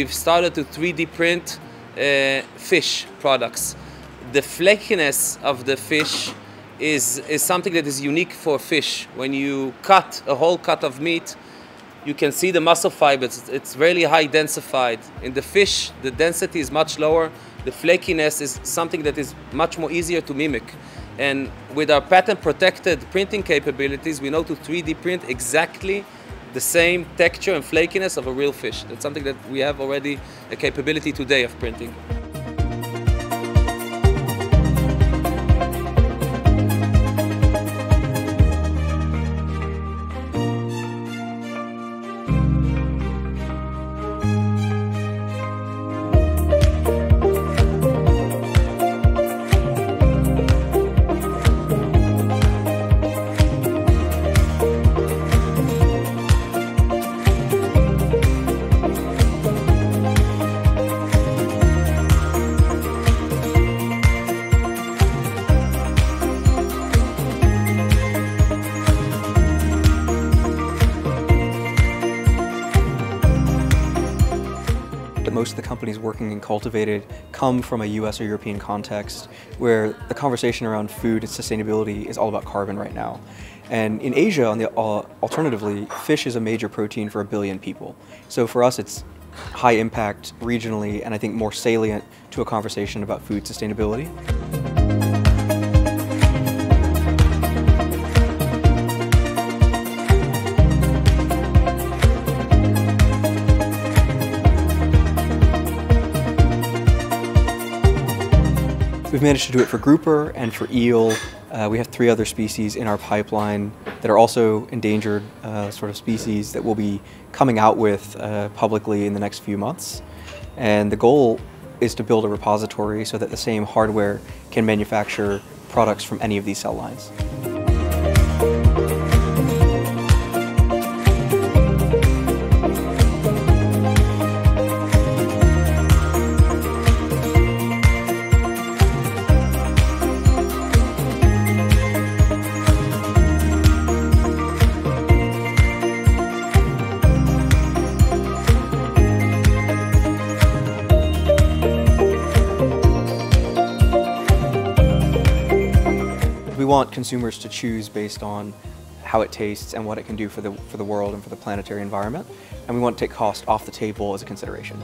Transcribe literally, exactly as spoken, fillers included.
we've started to three D print uh, fish products. The flakiness of the fish is, is something that is unique for fish. When you cut a whole cut of meat, you can see the muscle fibers. It's really high densified. In the fish, the density is much lower. The flakiness is something that is much more easier to mimic. And with our patent-protected printing capabilities, we know to three D print exactly the same texture and flakiness of a real fish. That's something that we have already a capability today of printing. Most of the companies working in Cultivated come from a U S or European context where the conversation around food and sustainability is all about carbon right now. And in Asia, on the, uh, alternatively, fish is a major protein for a billion people. So for us, it's high impact regionally and I think more salient to a conversation about food sustainability. We've managed to do it for grouper and for eel. Uh, we have three other species in our pipeline that are also endangered uh, sort of species that we'll be coming out with uh, publicly in the next few months. And the goal is to build a repository so that the same hardware can manufacture products from any of these cell lines. We want consumers to choose based on how it tastes and what it can do for the, for the world and for the planetary environment. And we want to take cost off the table as a consideration.